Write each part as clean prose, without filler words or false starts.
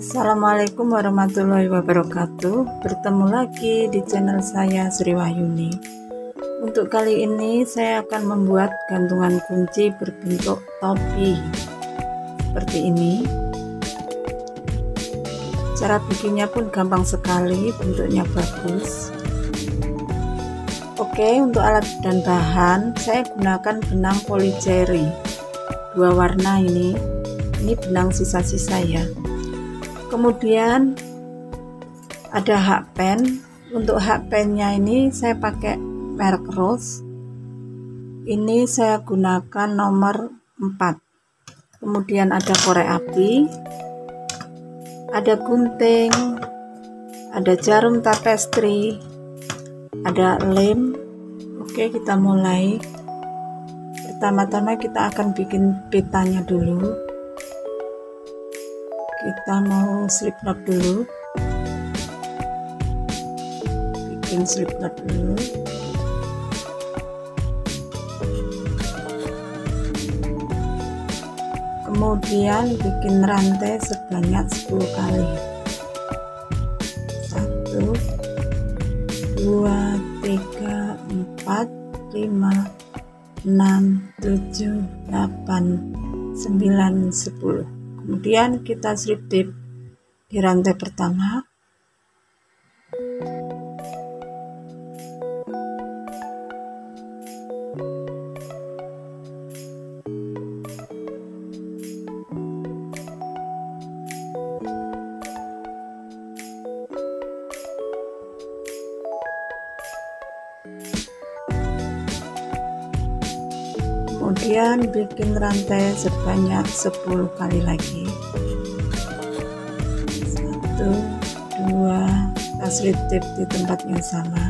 Assalamualaikum warahmatullahi wabarakatuh. Bertemu lagi di channel saya Sri Wahyuni. Untuk kali ini saya akan membuat gantungan kunci berbentuk topi seperti ini. Cara bikinnya pun gampang sekali, bentuknya bagus. Oke, untuk alat dan bahan saya gunakan benang polyjerry dua warna ini benang sisa-sisa ya. Kemudian ada hak pen. Untuk hak pennya ini saya pakai merek Rose. Ini saya gunakan nomor 4. Kemudian ada korek api, ada gunting, ada jarum tapestri, ada lem. Oke, kita mulai. Pertama-tama kita akan bikin petanya dulu. Kita mau slip knot dulu, bikin slip knot dulu. Kemudian bikin rantai sebanyak 10 kali. 1, 2, 3, 4, 5, 6, 7, 8, 9, 10. Kemudian kita slip tip di rantai pertama, kemudian bikin rantai sebanyak 10 kali lagi. 1, 2, kita slip tip di tempat yang sama.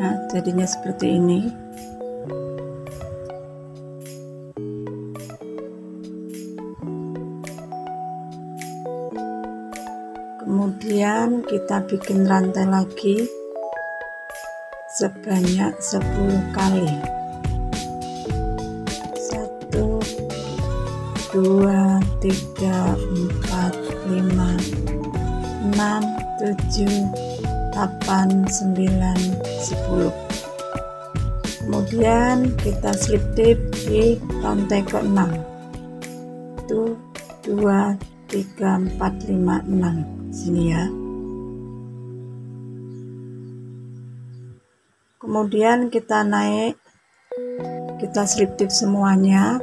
Nah, jadinya seperti ini. Kemudian kita bikin rantai lagi sebanyak 10 kali. 1, 2, 3, 4, 5, 6, 7, 8, 9, 10. Kemudian kita slip tip di rantai ke-6. 1, 2, 3, 4, 5, 6 sini ya. Kemudian kita naik, kita slip tip semuanya.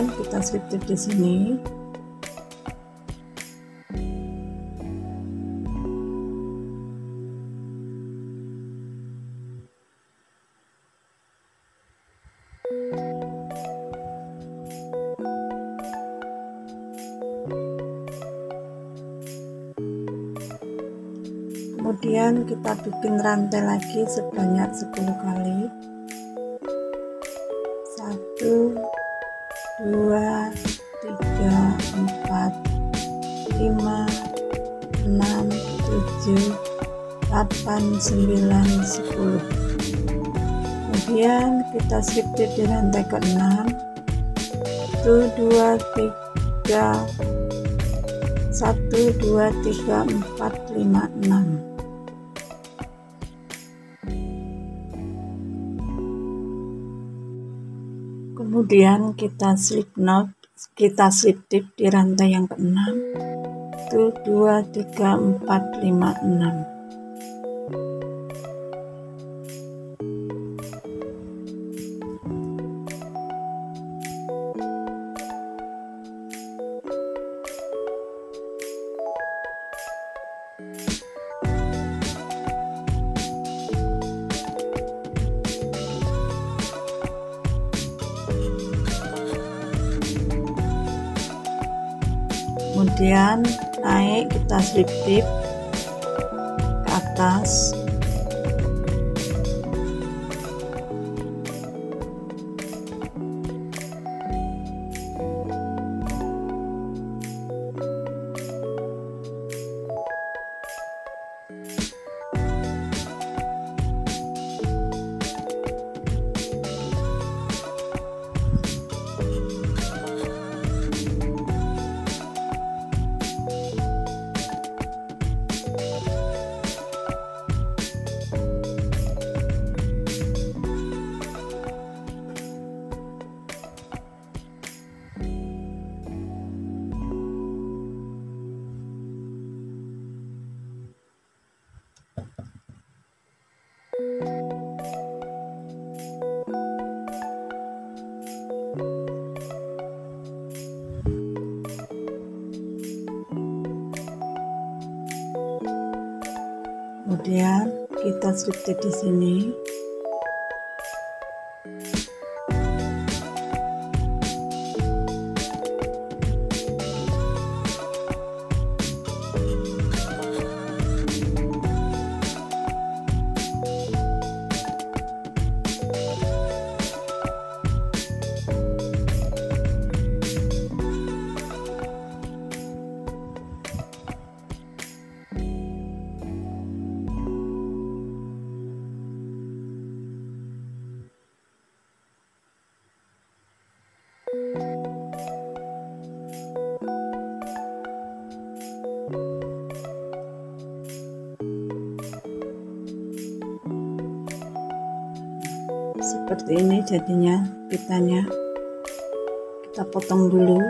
Kemudian kita slip tip di sini. Kemudian kita bikin rantai lagi sebanyak 10 kali. 1, 2, 3, 4, 5, 6, 7, 8, 9, 10. Kemudian kita slip tip di rantai ke-6. 1, 2, 3, 4, 5, 6. Kemudian kita slip knot kita sitip di rantai yang keenam. 1, 2, 3, 4, 5, 6. Kemudian naik, kita selip-lip ke atas. Kemudian kita selipin di sini. Seperti ini jadinya pitanya. Kita potong dulu.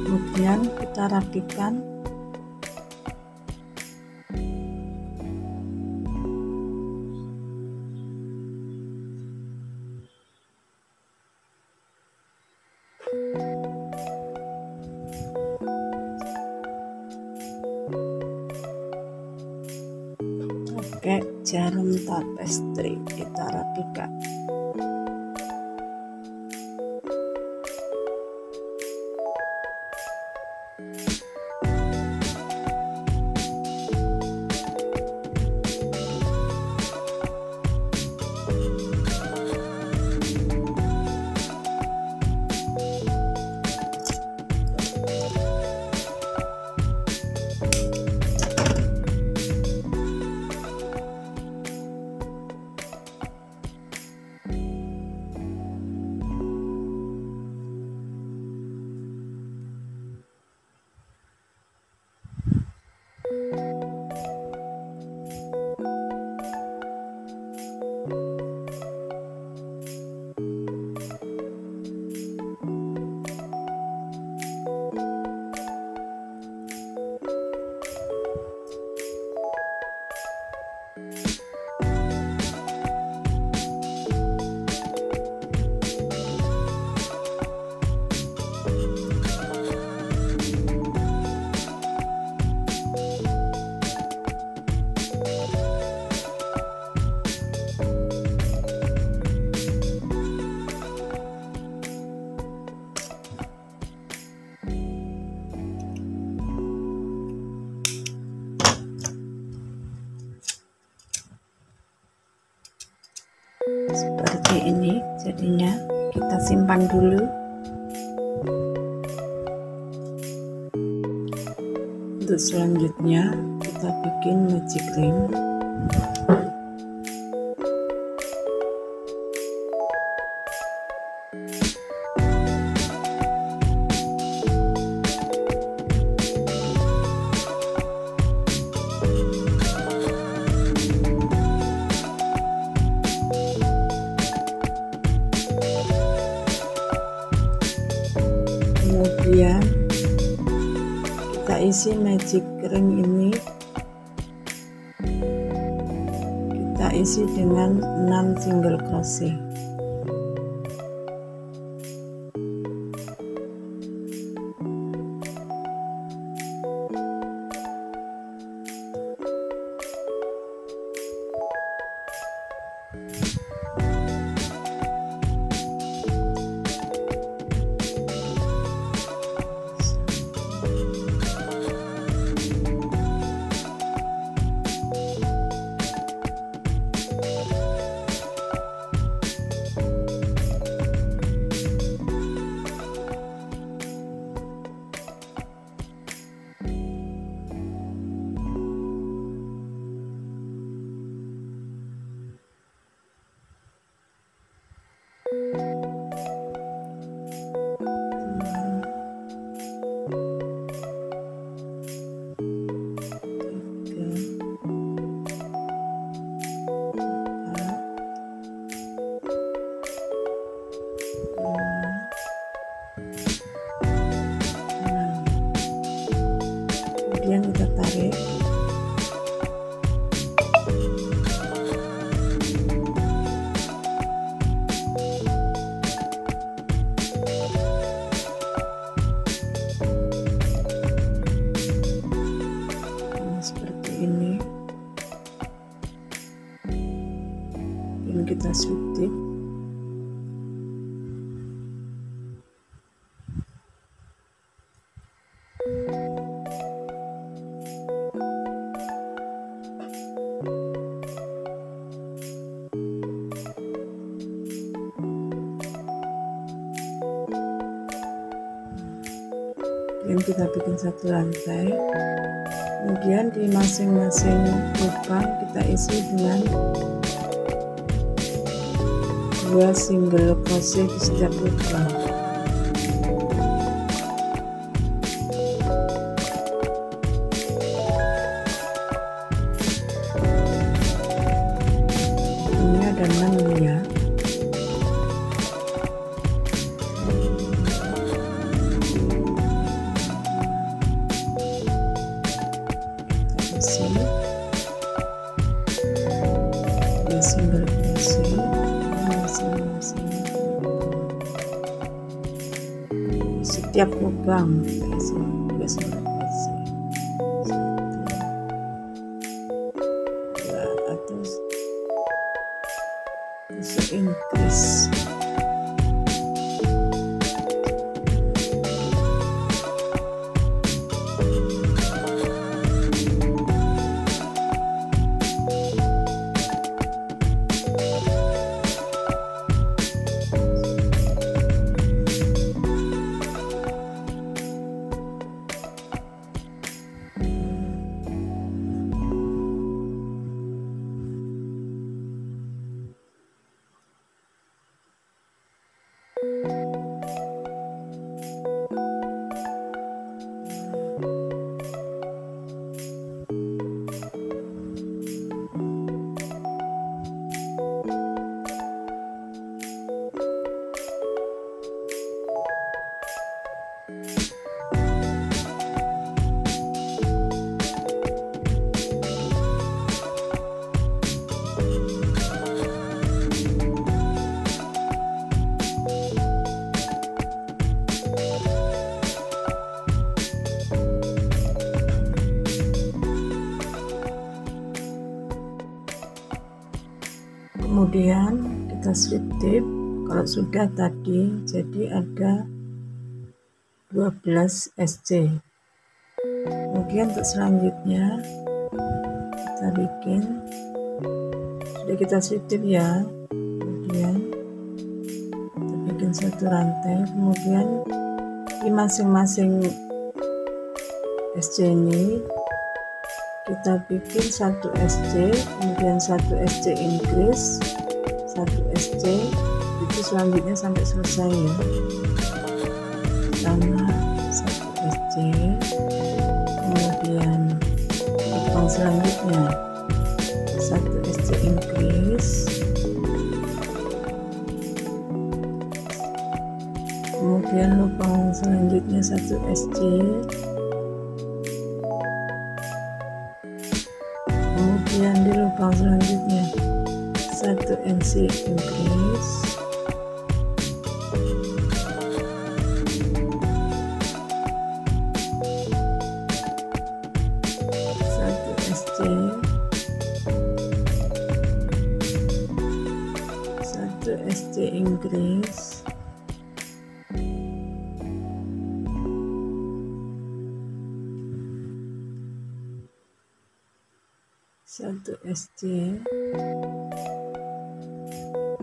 Kemudian kita rapikan. Pakai jarum tapestri kita rapikan. Seperti ini jadinya, kita simpan dulu. Untuk selanjutnya kita bikin magic ring. ya. Kita isi magic ring ini, kita isi dengan 6 single crochet. Yang kita tarik, nah, seperti ini, dan kita suntik. Dan kita bikin satu lantai, kemudian di masing-masing lubang kita isi dengan 2 single crochet di setiap lubang. Ini ada 6 ya. Setiap lubang kita isi 2 single crochet, 1, 2, atau tusuk increase. Kemudian kita slip tip, kalau sudah tadi jadi ada 12 SC. Kemudian untuk selanjutnya kita bikin, sudah kita slip tip ya, kemudian kita bikin satu rantai, kemudian di masing-masing SC ini kita bikin 1 SC, kemudian 1 SC increase, 1 SC, itu selanjutnya sampai selesai ya. Pertama 1 SC, kemudian lubang selanjutnya 1 SC increase, kemudian Kemudian lubang selanjutnya 1 SC, kemudian di lubang selanjutnya 1 MC increase, satu SC increase, satu SC increase,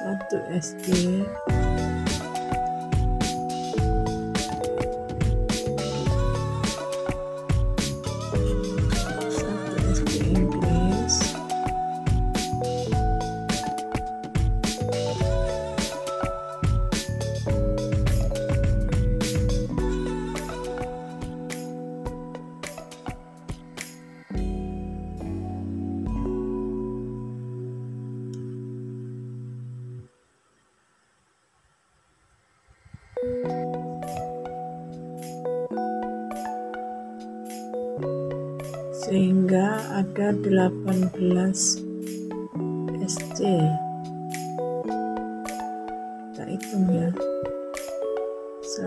satu SC increase, sehingga ada 18 SC. Kita hitung ya, 1 2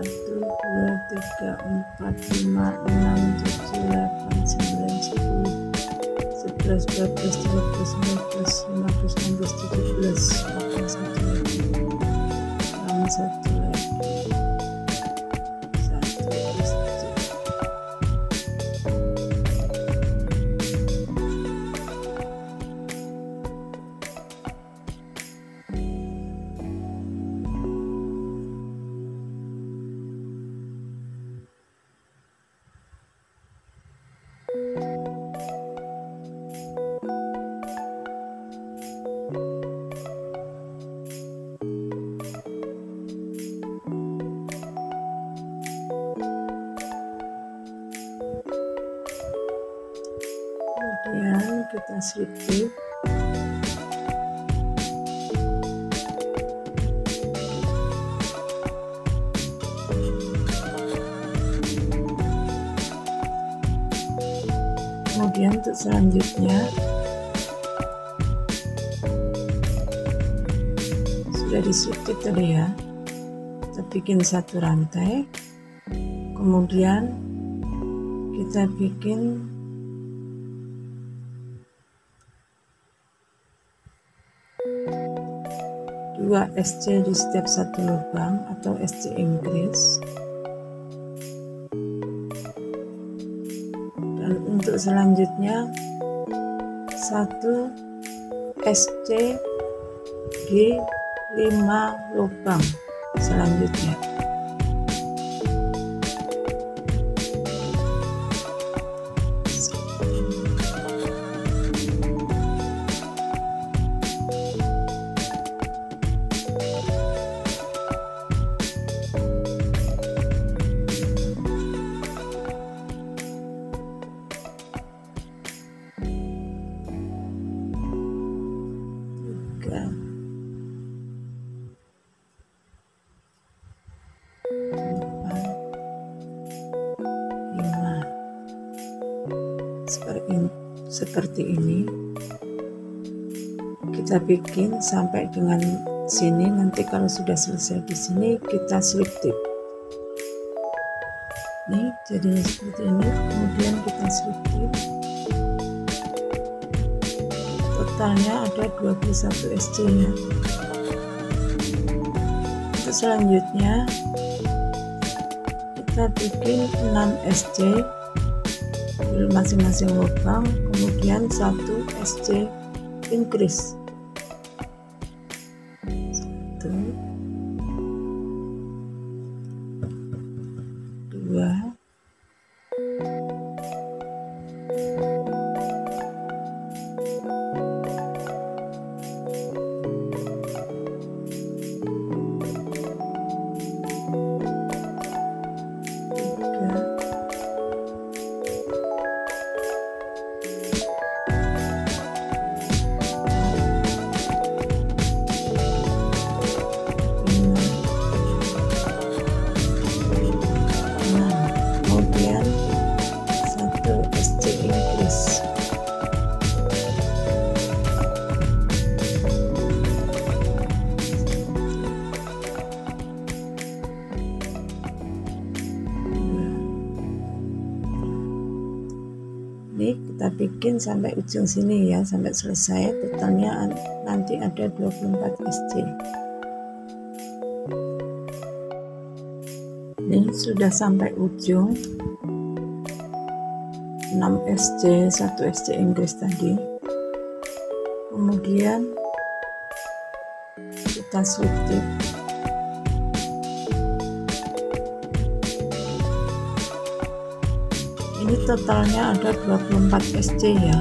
3 4 5 6 7 8 9 10 11 12 13 14 15 16 17 18 19 20 21 22 23 24 25 26 27 28 29 30 31 32 33 34 35 36 37 38 39 40 41 42 43 44 45 46 47 48 49 50 51 52 53 54 55 56 57 kita selipin, kemudian untuk selanjutnya sudah diselipin tadi ya, kita bikin 1 rantai, kemudian kita bikin 2 SC di setiap 1 lubang atau SC increase. Dan untuk selanjutnya 1 SC di 5 lubang selanjutnya. Seperti ini kita bikin sampai dengan sini. Nanti kalau sudah selesai di sini kita slip tip nih, jadinya seperti ini. Kemudian kita slip tip, totalnya ada 21 SC ya. Untuk selanjutnya kita bikin 6 SC masing-masing lubang, kemudian 1 SC increase, 1 2 kita bikin sampai ujung sini ya, sampai selesai. Totalnya nanti ada 24 SC. Ini sudah sampai ujung, 6 SC, 1 SC Inggris tadi. Kemudian kita slip tip. Ini totalnya ada 24 SC ya.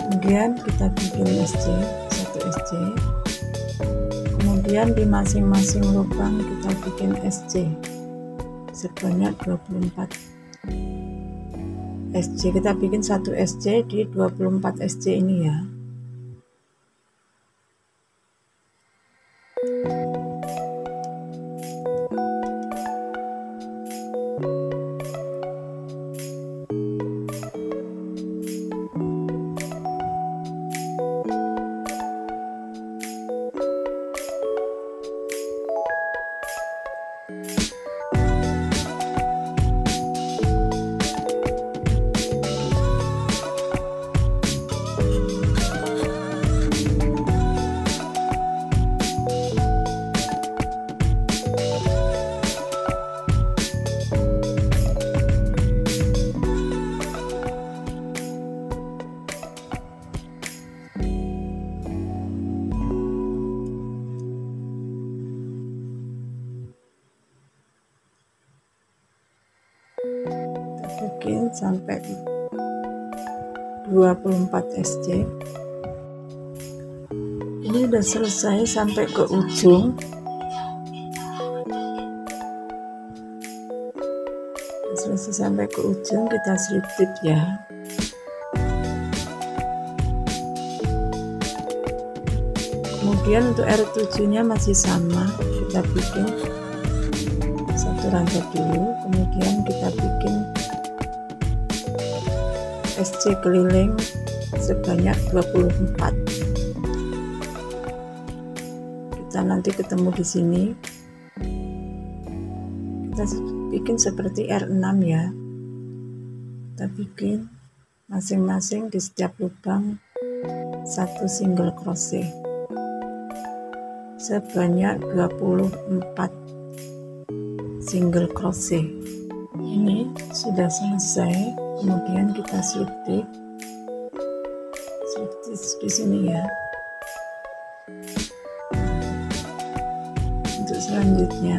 Kemudian kita bikin SC, 1 SC. Kemudian di masing-masing lubang kita bikin SC sebanyak 24 SC. Kita bikin 1 SC di 24 SC ini ya. Sampai 24 SC. Ini udah selesai sampai ke ujung. Selesai sampai ke ujung, kita slip tip ya. Kemudian untuk R7 nya masih sama, kita bikin satu rantai dulu, kemudian kita bikin SC keliling sebanyak 24. Kita nanti ketemu di sini. Kita bikin seperti R6 ya. Kita bikin masing-masing di setiap lubang satu single crochet sebanyak 24 single crochet. Ini sudah selesai. Kemudian kita slip tip di sini ya. Untuk selanjutnya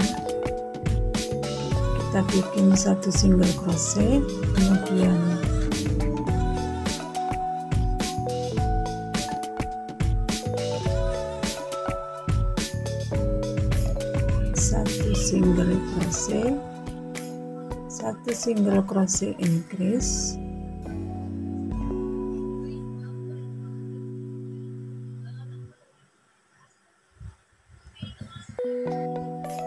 kita bikin satu single crochet, kemudian satu single crochet, satu single crochet Inggris,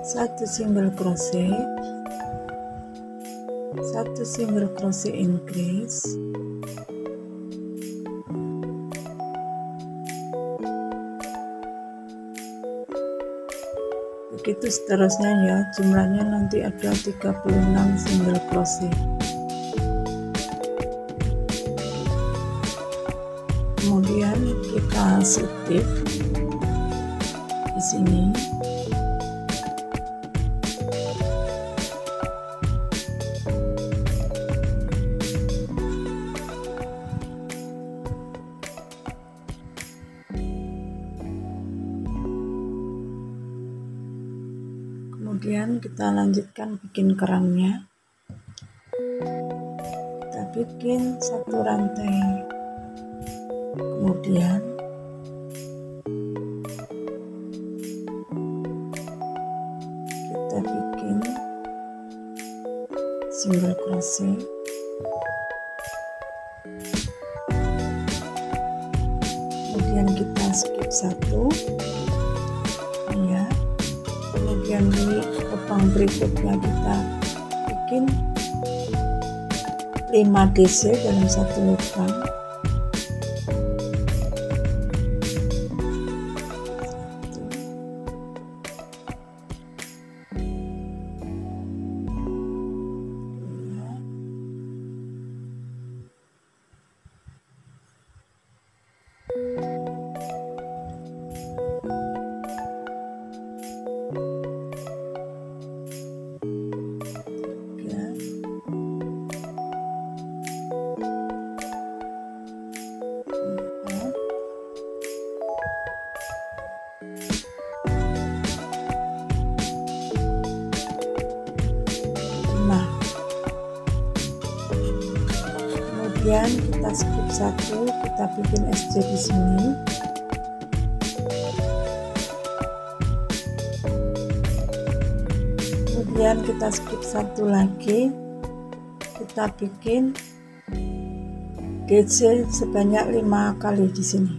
satu single crochet, satu single crochet Inggris, itu seterusnya ya. Jumlahnya nanti ada 36 single crochet. Kemudian kita slip tip di sini. Kemudian kita lanjutkan bikin kerangnya. Kita bikin satu rantai, kemudian kita bikin single crochet, kemudian kita skip satu ya. Kemudian di lubang berikutnya kita bikin 5 DC dalam satu lubang. Nah, kemudian kita skip satu, kita bikin SJ di sini. Kemudian kita skip satu lagi, kita bikin DC sebanyak 5 kali di sini.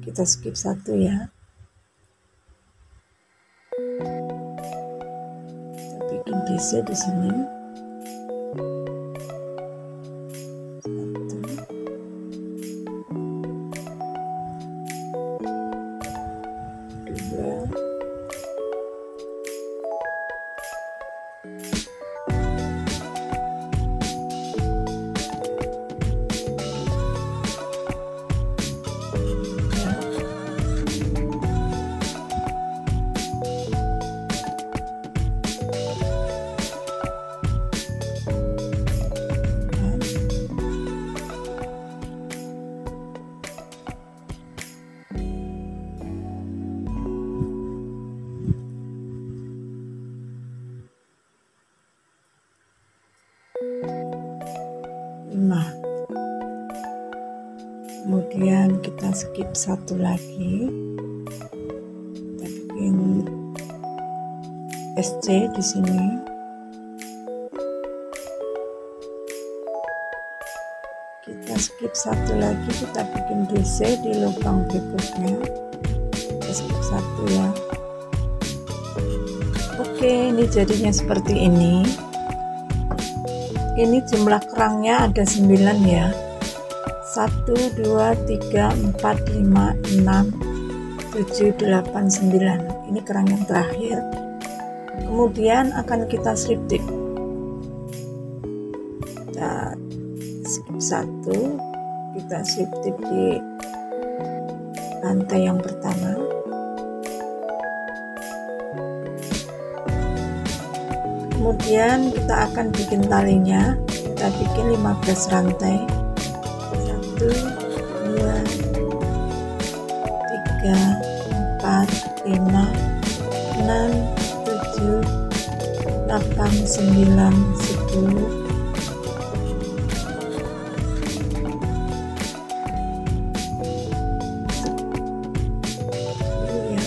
Kita skip satu ya. Kita bikin DC di sini. Satu. Dua. Kemudian kita skip satu lagi, kita bikin SC di sini. Kita skip satu lagi, kita bikin DC di lubang berikutnya. Kita skip satu ya. Oke, ini jadinya seperti ini. Ini jumlah kerangnya ada 9 ya. 1, 2, 3, 4, 5, 6, 7, 8, 9. Ini kerang yang terakhir. Kemudian akan kita slip tip. Kita skip satu, kita slip tip di lantai yang pertama. Kemudian kita akan bikin talinya. Kita bikin 15 rantai. 1, 2, 3, 4, 5, 6, 7, 8, 9, 10. Ya,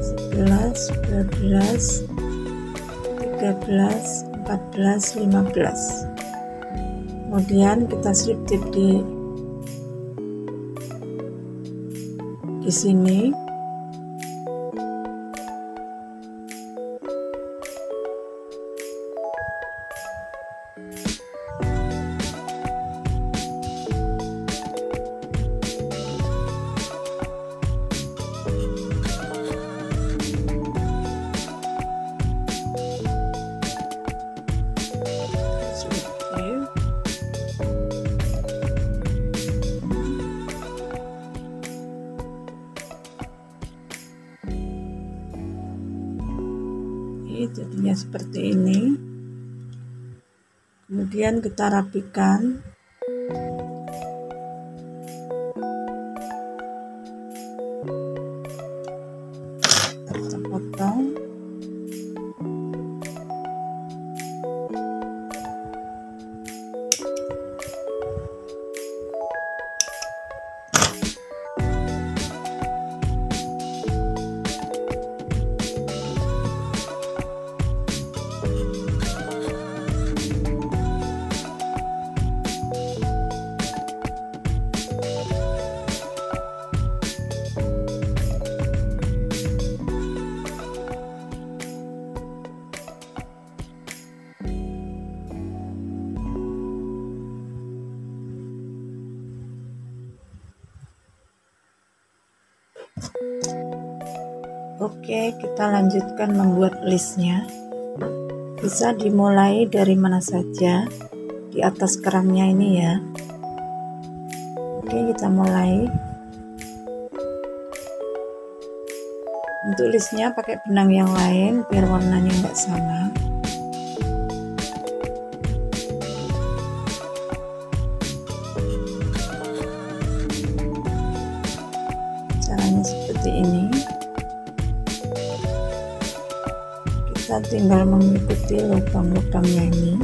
11, 12, 13, 14, 15. Kemudian kita slip tip di sini. Jadinya seperti ini. Kemudian kita rapikan. Kita potong. Oke, kita lanjutkan membuat listnya. Bisa dimulai dari mana saja di atas kerangnya ini ya. Oke, kita mulai. Untuk listnya pakai benang yang lain biar warnanya enggak sama. seperti ini. Kita tinggal mengikuti lubang-lubangnya ini.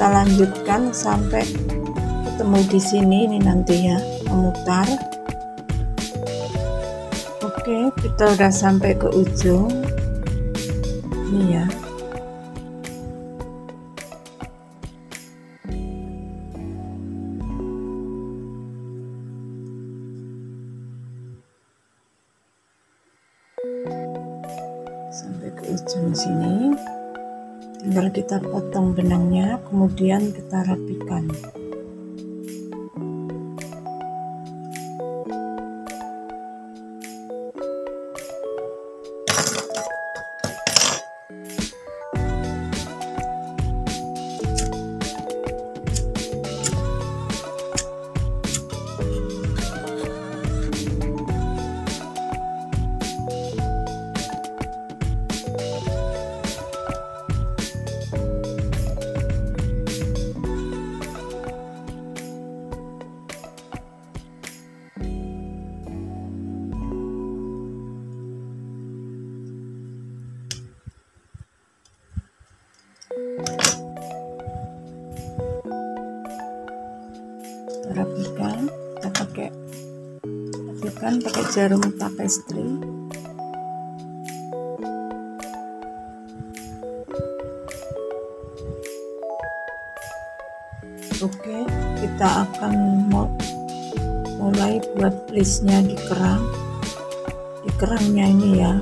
Kita lanjutkan sampai ketemu di sini. Ini nanti ya memutar. Oke, kita udah sampai ke ujung ini ya. Sampai ke ujung sini. Tinggal kita potong benangnya, kemudian kita rapikan. Rapikan, kita pakai jarum tapestri. Oke, kita akan mulai buat plisnya di kerang. Di kerangnya ini ya,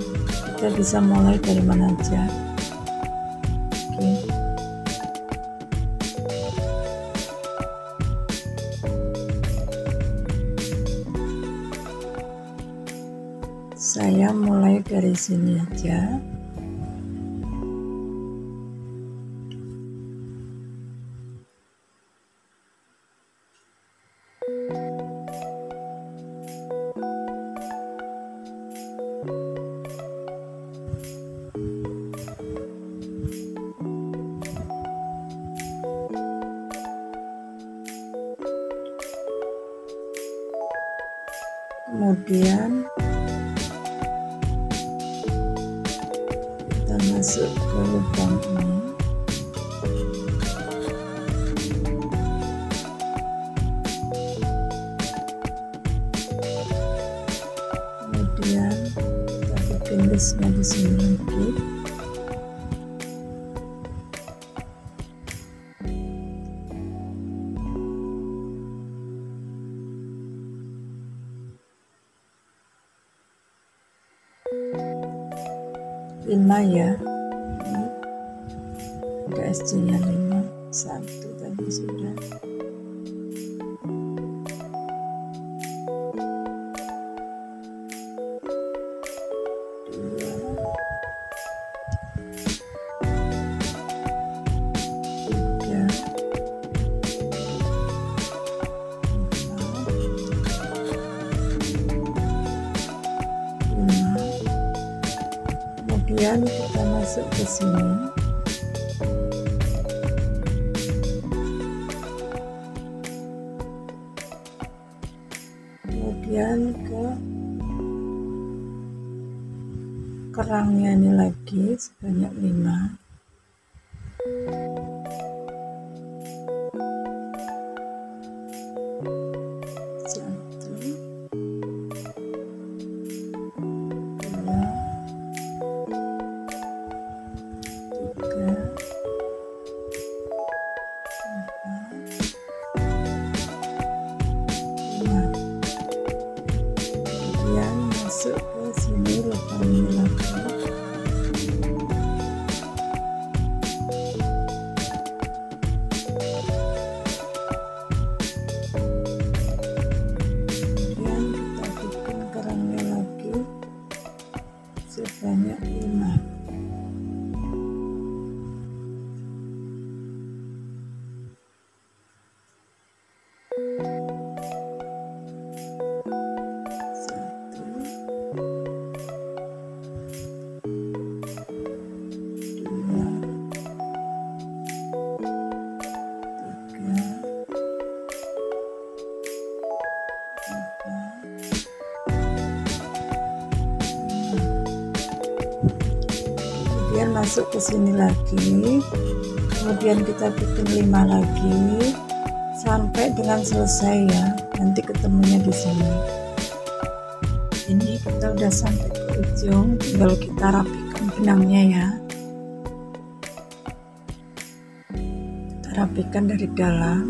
kita bisa mulai dari mana aja. Saya mulai dari sini aja. Kemudian masuk ke lubang ini. Kemudian kita bikin listnya di sini lagi. Lima ya, ada SC-nya 5, 1 tadi sudah. Kemudian kita masuk ke sini. Kemudian ke kerangnya ini lagi sebanyak 5. Masuk ke sini lubangnya lagi. masuk ke sini lagi, kemudian kita bikin 5 lagi sampai dengan selesai ya. Nanti ketemunya di sini. Ini kita udah sampai ke ujung, tinggal kita rapikan benangnya ya. Kita rapikan dari dalam.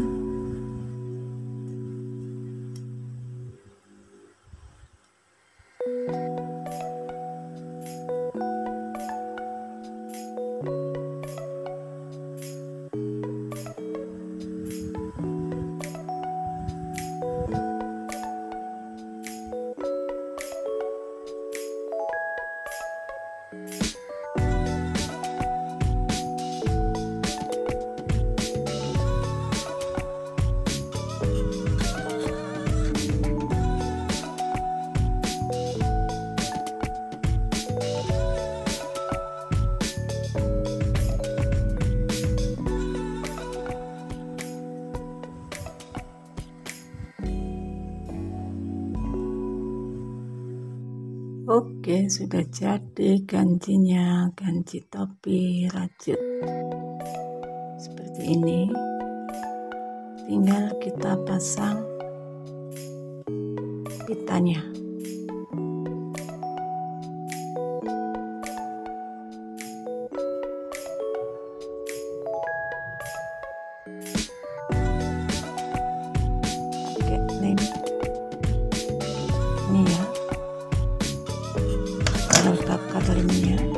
Oke, sudah jadi ganjinya, ganji topi rajut seperti ini. Tinggal kita pasang pitanya. Pakai lem ini ya.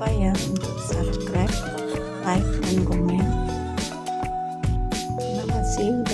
Katarnya untuk subscribe, like, dan komen. Terima kasih.